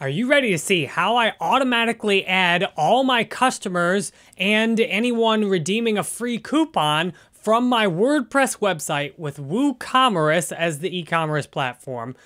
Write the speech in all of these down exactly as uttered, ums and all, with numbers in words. Are you ready to see how I automatically add all my customers and anyone redeeming a free coupon from my WordPress website with WooCommerce as the e-commerce platform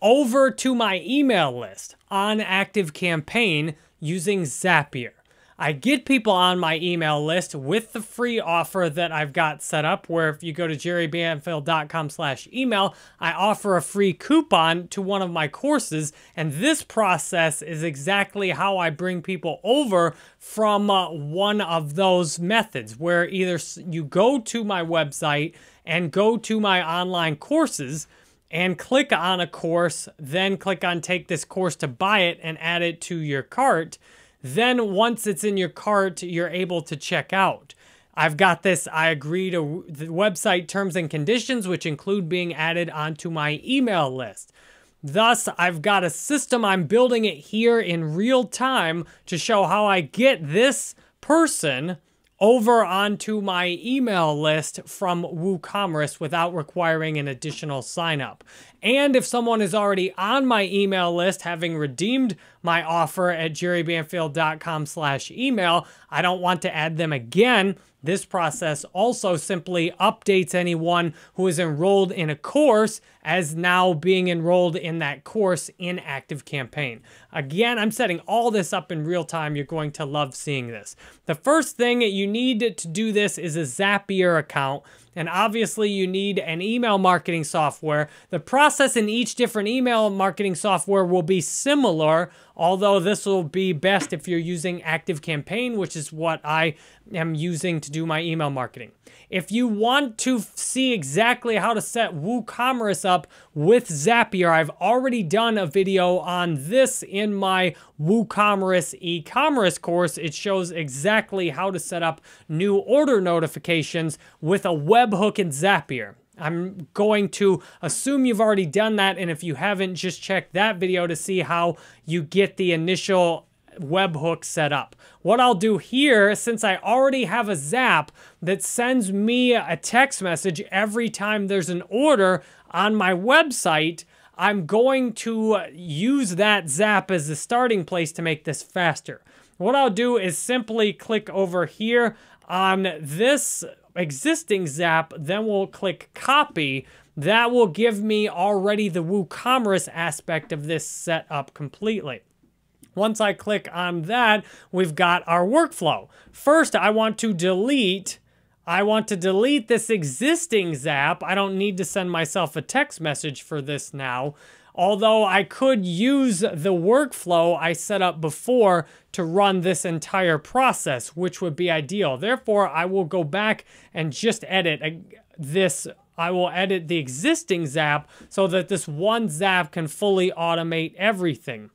over to my email list on ActiveCampaign using Zapier? I get people on my email list with the free offer that I've got set up, where if you go to jerry banfield dot com slash email, I offer a free coupon to one of my courses. And this process is exactly how I bring people over from uh, one of those methods, where either you go to my website and go to my online courses and click on a course, then click on take this course to buy it and add it to your cart. Then once it's in your cart, you're able to check out. I've got this, I agree to the website terms and conditions, which include being added onto my email list. Thus, I've got a system, I'm building it here in real time to show how I get this person over onto my email list from WooCommerce without requiring an additional sign up. And if someone is already on my email list, having redeemed my offer at jerry banfield dot com slash email, I don't want to add them again. This process also simply updates anyone who is enrolled in a course as now being enrolled in that course in ActiveCampaign. Again, I'm setting all this up in real time. You're going to love seeing this. The first thing you need to do this is a Zapier account. And obviously you need an email marketing software. The process in each different email marketing software will be similar, although this will be best if you're using ActiveCampaign, which is what I am using to do my email marketing. If you want to see exactly how to set WooCommerce up with Zapier, I've already done a video on this in my WooCommerce e-commerce course. It shows exactly how to set up new order notifications with a web Hook and Zapier. I'm going to assume you've already done that, and if you haven't, just check that video to see how you get the initial webhook set up. What I'll do here, since I already have a Zap that sends me a text message every time there's an order on my website, I'm going to use that Zap as the starting place to make this faster. What I'll do is simply click over here on this existing Zap, then we'll click copy. That will give me already the WooCommerce aspect of this set up completely. Once I click on that, we've got our workflow. First, I want to delete I want to delete this existing Zap. I don't need to send myself a text message for this now, although I could use the workflow I set up before to run this entire process, which would be ideal. Therefore, I will go back and just edit this. I will edit the existing Zap so that this one Zap can fully automate everything,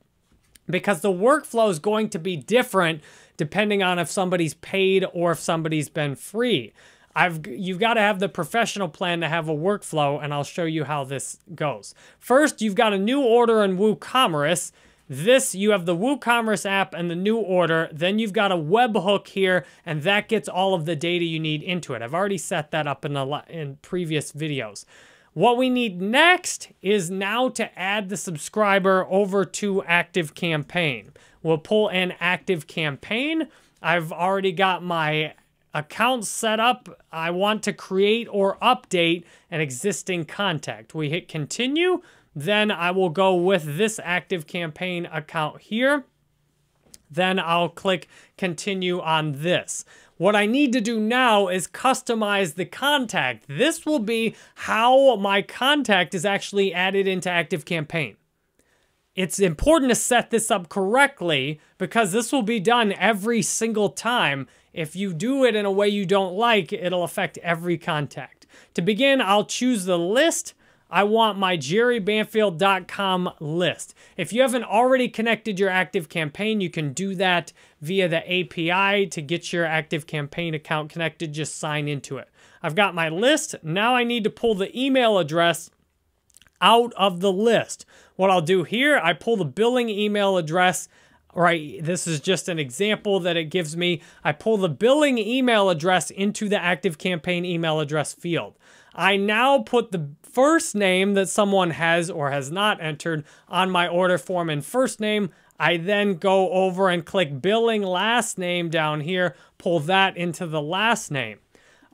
because the workflow is going to be different depending on if somebody's paid or if somebody's been free. I've, you've got to have the professional plan to have a workflow, and I'll show you how this goes. First, you've got a new order in WooCommerce. This, you have the WooCommerce app and the new order. Then you've got a webhook here, and that gets all of the data you need into it. I've already set that up in, a, in previous videos. What we need next is now to add the subscriber over to ActiveCampaign. We'll pull in ActiveCampaign. I've already got my account set up. I want to create or update an existing contact. We hit continue. Then I will go with this ActiveCampaign account here. Then I'll click continue on this. What I need to do now is customize the contact. This will be how my contact is actually added into ActiveCampaign. It's important to set this up correctly, because this will be done every single time. If you do it in a way you don't like, it'll affect every contact. To begin, I'll choose the list. I want my jerry banfield dot com list. If you haven't already connected your ActiveCampaign, you can do that via the A P I to get your ActiveCampaign account connected. Just sign into it. I've got my list. Now I need to pull the email address out of the list. What I'll do here, I pull the billing email address. Right, this is just an example that it gives me. I pull the billing email address into the ActiveCampaign email address field. I now put the first name that someone has or has not entered on my order form and first name. I then go over and click billing last name down here, pull that into the last name.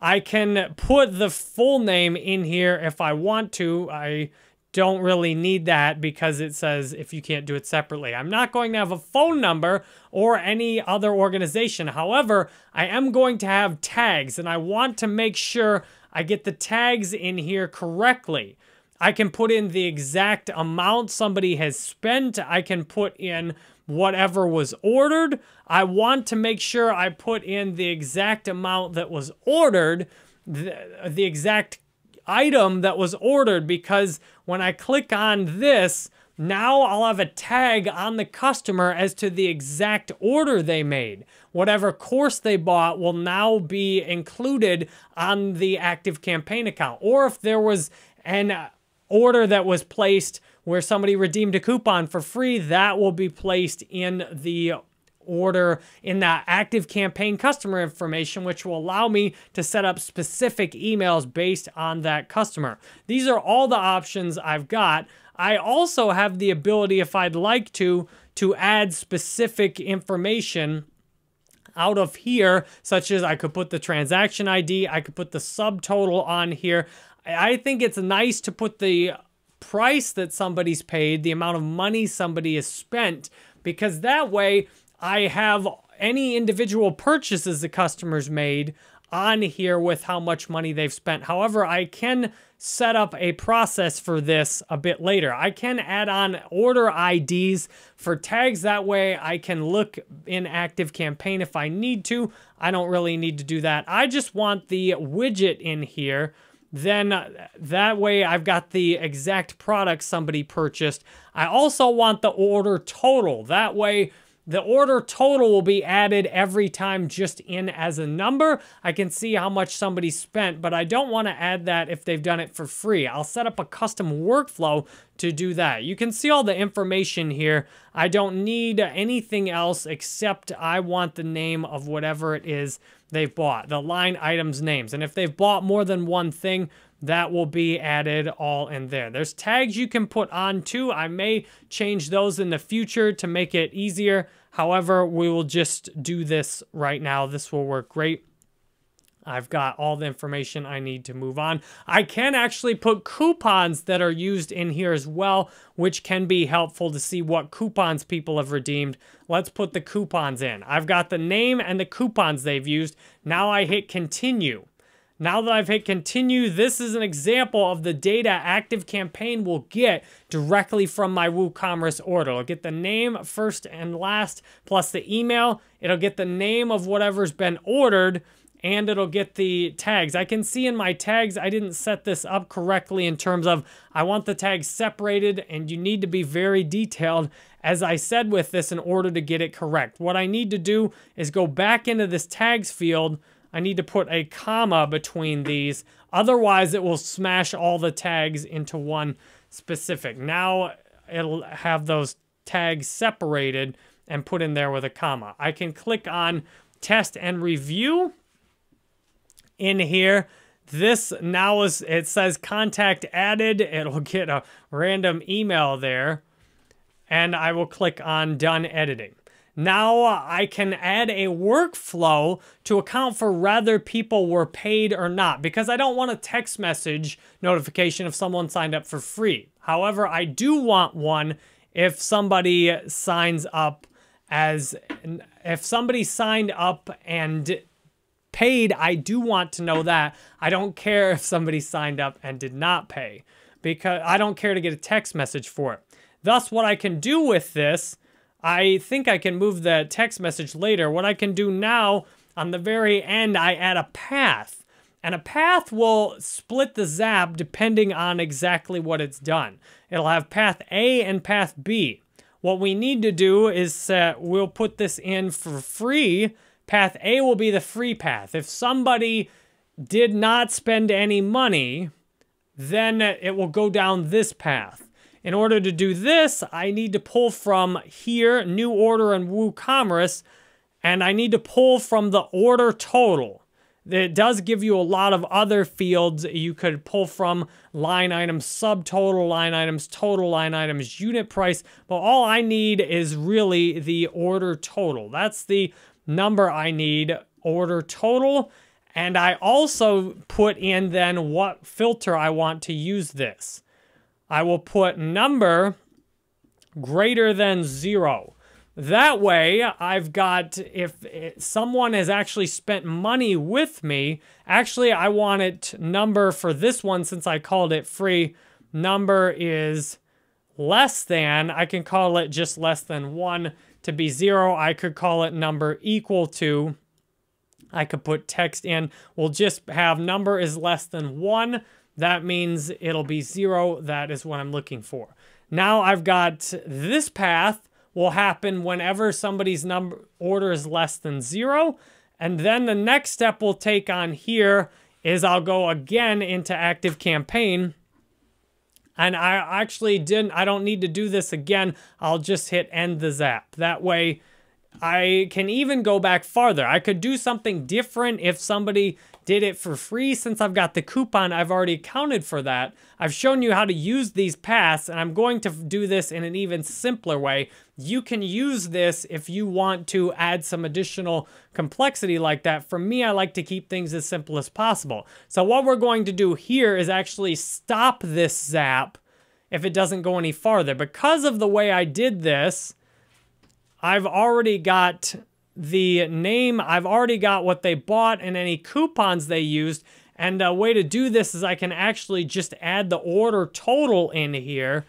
I can put the full name in here if I want to. I don't really need that because it says if you can't do it separately. I'm not going to have a phone number or any other organization. However, I am going to have tags and I want to make sure I get the tags in here correctly. I can put in the exact amount somebody has spent. I can put in whatever was ordered. I want to make sure I put in the exact amount that was ordered, the, the exact item that was ordered, because when I click on this, now I'll have a tag on the customer as to the exact order they made. Whatever course they bought will now be included on the ActiveCampaign account. Or if there was an order that was placed where somebody redeemed a coupon for free, that will be placed in the order in that ActiveCampaign customer information, which will allow me to set up specific emails based on that customer. These are all the options I've got. I also have the ability, if I'd like to, to add specific information out of here, such as I could put the transaction I D, I could put the subtotal on here. I think it's nice to put the price that somebody's paid, the amount of money somebody has spent, because that way I have any individual purchases the customer's made on here with how much money they've spent. However, I can set up a process for this a bit later. I can add on order I Ds for tags. That way I can look in ActiveCampaign if I need to. I don't really need to do that. I just want the widget in here. Then uh, that way I've got the exact product somebody purchased. I also want the order total. That way the order total will be added every time just in as a number. I can see how much somebody spent, but I don't want to add that if they've done it for free. I'll set up a custom workflow to do that. You can see all the information here. I don't need anything else except I want the name of whatever it is they've bought, the line items names. And if they've bought more than one thing, that will be added all in there. There's tags you can put on too. I may change those in the future to make it easier. However, we will just do this right now. This will work great. I've got all the information I need to move on. I can actually put coupons that are used in here as well, which can be helpful to see what coupons people have redeemed. Let's put the coupons in. I've got the name and the coupons they've used. Now I hit continue. Now that I've hit continue, this is an example of the data ActiveCampaign will get directly from my WooCommerce order. It'll get the name first and last, plus the email. It'll get the name of whatever's been ordered, and it'll get the tags. I can see in my tags, I didn't set this up correctly in terms of I want the tags separated, and you need to be very detailed, as I said with this, in order to get it correct. What I need to do is go back into this tags field. I need to put a comma between these. Otherwise, it will smash all the tags into one specific. Now it'll have those tags separated and put in there with a comma. I can click on test and review. In here, this now is, it says contact added. It'll get a random email there, and I will click on done editing. Now I can add a workflow to account for whether people were paid or not, because I don't want a text message notification if someone signed up for free. However, I do want one if somebody signs up as, if somebody signed up and paid, I do want to know that. I don't care if somebody signed up and did not pay, because I don't care to get a text message for it. Thus, what I can do with this, I think I can move the text message later. What I can do now, on the very end, I add a path. And a path will split the zap depending on exactly what it's done. It'll have path A and path B. What we need to do is set, we'll put this in for free. Path A will be the free path. If somebody did not spend any money, then it will go down this path. In order to do this, I need to pull from here, new order in WooCommerce, and I need to pull from the order total. It does give you a lot of other fields you could pull from: line items, subtotal line items, total line items, unit price. But all I need is really the order total. That's the number I need, order total. And I also put in then what filter I want to use this. I will put number greater than zero. That way, I've got, if someone has actually spent money with me, actually I want it number for this one, since I called it free, number is less than, I can call it just less than one to be zero. I could call it number equal to, I could put text in, we'll just have number is less than one. That means it'll be zero. That is what I'm looking for. Now I've got this path will happen whenever somebody's number order is less than zero. And then the next step we'll take on here is I'll go again into ActiveCampaign. And I actually didn't, I don't need to do this again. I'll just hit end the zap. That way I can even go back farther. I could do something different if somebody did it for free. Since I've got the coupon, I've already accounted for that. I've shown you how to use these paths, and I'm going to do this in an even simpler way. You can use this if you want to add some additional complexity like that. For me, I like to keep things as simple as possible. So what we're going to do here is actually stop this zap if it doesn't go any farther. Because of the way I did this, I've already got the name, I've already got what they bought and any coupons they used. And a way to do this is I can actually just add the order total in here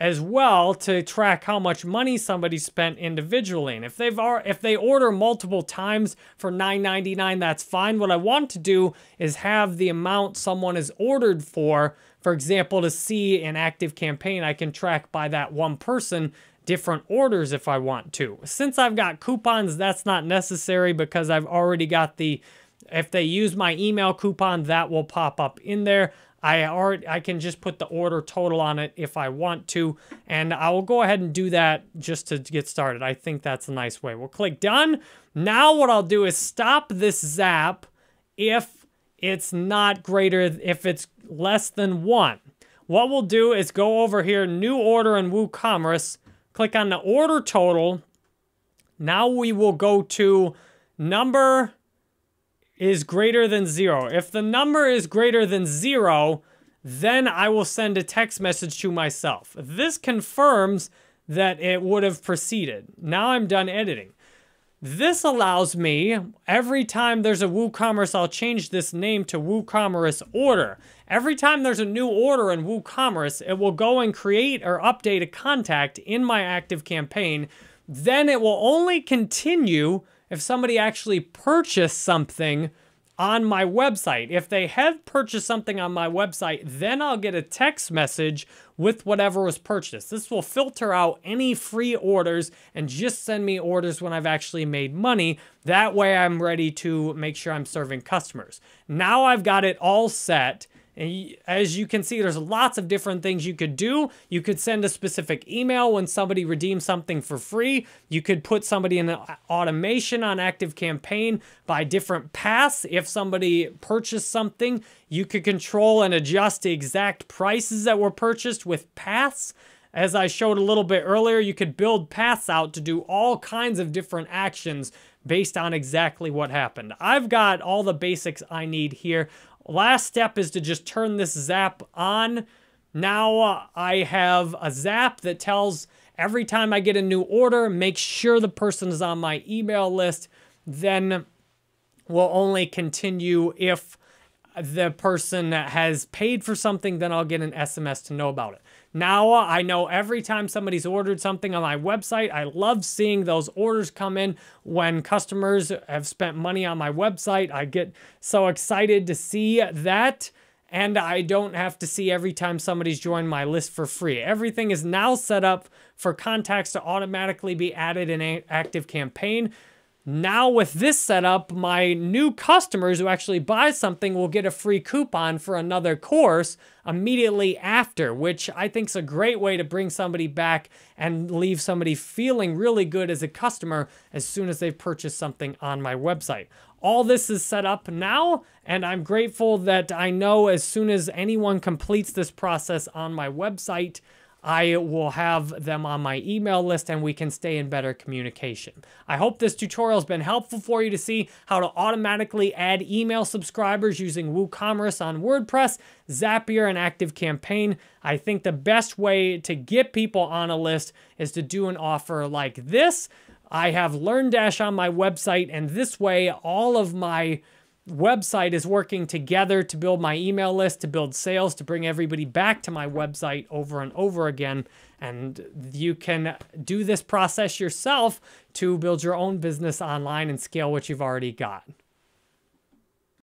as well to track how much money somebody spent individually. And if they've if they order multiple times for nine ninety-nine, that's fine. What I want to do is have the amount someone has ordered for. For example, to see in ActiveCampaign, I can track by that one person different orders if I want to. Since I've got coupons, that's not necessary because I've already got the, if they use my email coupon, that will pop up in there. I already, I can just put the order total on it if I want to, and I will go ahead and do that just to get started. I think that's a nice way. We'll click done. Now what I'll do is stop this zap if it's not greater, if it's less than one. What we'll do is go over here, new order in WooCommerce, click on the order total. Now we will go to number is greater than zero. If the number is greater than zero, then I will send a text message to myself. This confirms that it would have proceeded. Now I'm done editing. This allows me, every time there's a WooCommerce, I'll change this name to WooCommerce order. Every time there's a new order in WooCommerce, it will go and create or update a contact in my ActiveCampaign. Then it will only continue if somebody actually purchased something on my website. If they have purchased something on my website, then I'll get a text message with whatever was purchased. This will filter out any free orders and just send me orders when I've actually made money. That way I'm ready to make sure I'm serving customers. Now I've got it all set. And as you can see, there's lots of different things you could do. You could send a specific email when somebody redeems something for free. You could put somebody in an automation on ActiveCampaign by different paths. If somebody purchased something, you could control and adjust the exact prices that were purchased with paths. As I showed a little bit earlier, you could build paths out to do all kinds of different actions based on exactly what happened. I've got all the basics I need here. Last step is to just turn this zap on. Now uh, I have a zap that tells every time I get a new order, make sure the person is on my email list. Then we'll only continue if the person has paid for something, then I'll get an S M S to know about it. Now uh, I know every time somebody's ordered something on my website. I love seeing those orders come in when customers have spent money on my website. I get so excited to see that, and I don't have to see every time somebody's joined my list for free. Everything is now set up for contacts to automatically be added in ActiveCampaign. Now with this setup, my new customers who actually buy something will get a free coupon for another course immediately after, which I think is a great way to bring somebody back and leave somebody feeling really good as a customer as soon as they've purchased something on my website. All this is set up now, and I'm grateful that I know as soon as anyone completes this process on my website, I will have them on my email list and we can stay in better communication. I hope this tutorial has been helpful for you to see how to automatically add email subscribers using WooCommerce on WordPress, Zapier, and ActiveCampaign. I think the best way to get people on a list is to do an offer like this. I have LearnDash on my website, and this way all of my website is working together to build my email list, to build sales, to bring everybody back to my website over and over again. And you can do this process yourself to build your own business online and scale what you've already got.